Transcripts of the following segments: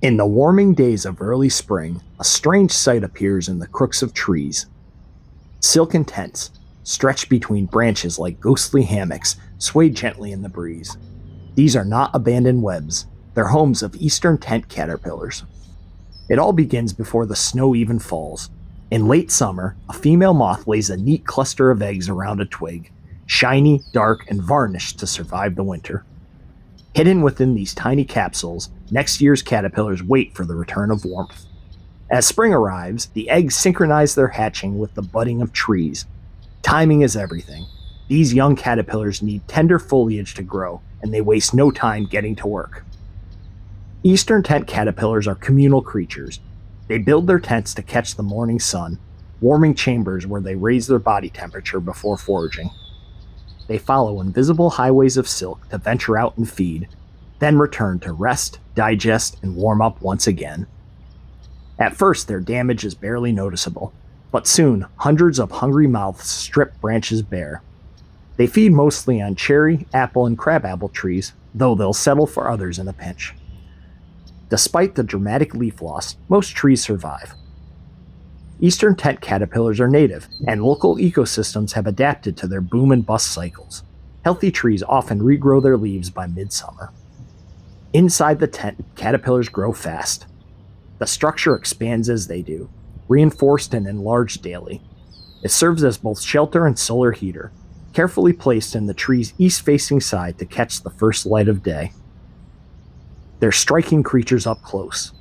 In the warming days of early spring, a strange sight appears in the crooks of trees. Silken tents, stretched between branches like ghostly hammocks, sway gently in the breeze. These are not abandoned webs. They're homes of eastern tent caterpillars. It all begins before the snow even falls. In late summer, a female moth lays a neat cluster of eggs around a twig, shiny, dark, and varnished to survive the winter. Hidden within these tiny capsules, next year's caterpillars wait for the return of warmth. As spring arrives, the eggs synchronize their hatching with the budding of trees. Timing is everything. These young caterpillars need tender foliage to grow, and they waste no time getting to work. Eastern tent caterpillars are communal creatures. They build their tents to catch the morning sun, warming chambers where they raise their body temperature before foraging. They follow invisible highways of silk to venture out and feed, then return to rest, digest, and warm up once again. At first, their damage is barely noticeable, but soon, hundreds of hungry mouths strip branches bare. They feed mostly on cherry, apple, and crabapple trees, though they'll settle for others in a pinch. Despite the dramatic leaf loss, most trees survive. Eastern tent caterpillars are native, and local ecosystems have adapted to their boom and bust cycles. Healthy trees often regrow their leaves by midsummer. Inside the tent, caterpillars grow fast. The structure expands as they do, reinforced and enlarged daily. It serves as both shelter and solar heater, carefully placed in the tree's east-facing side to catch the first light of day. They're striking creatures up close.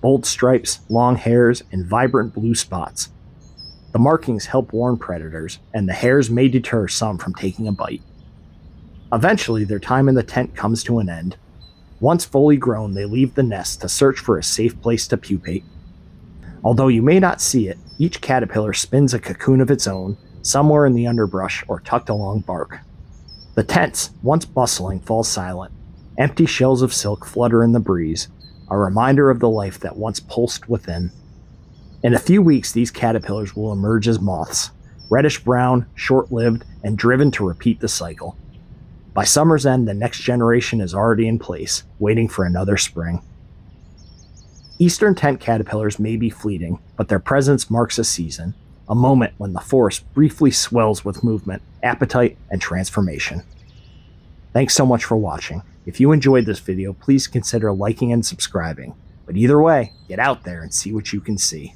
Bold stripes, long hairs, and vibrant blue spots. The markings help warn predators, and the hairs may deter some from taking a bite. Eventually, their time in the tent comes to an end. Once fully grown, they leave the nest to search for a safe place to pupate. Although you may not see it, each caterpillar spins a cocoon of its own, somewhere in the underbrush or tucked along bark. The tents, once bustling, fall silent. Empty shells of silk flutter in the breeze, a reminder of the life that once pulsed within. In a few weeks, these caterpillars will emerge as moths, reddish-brown, short-lived, and driven to repeat the cycle. By summer's end, the next generation is already in place, waiting for another spring. Eastern tent caterpillars may be fleeting, but their presence marks a season, a moment when the forest briefly swells with movement, appetite, and transformation. Thanks so much for watching. If you enjoyed this video, please consider liking and subscribing. But either way, get out there and see what you can see.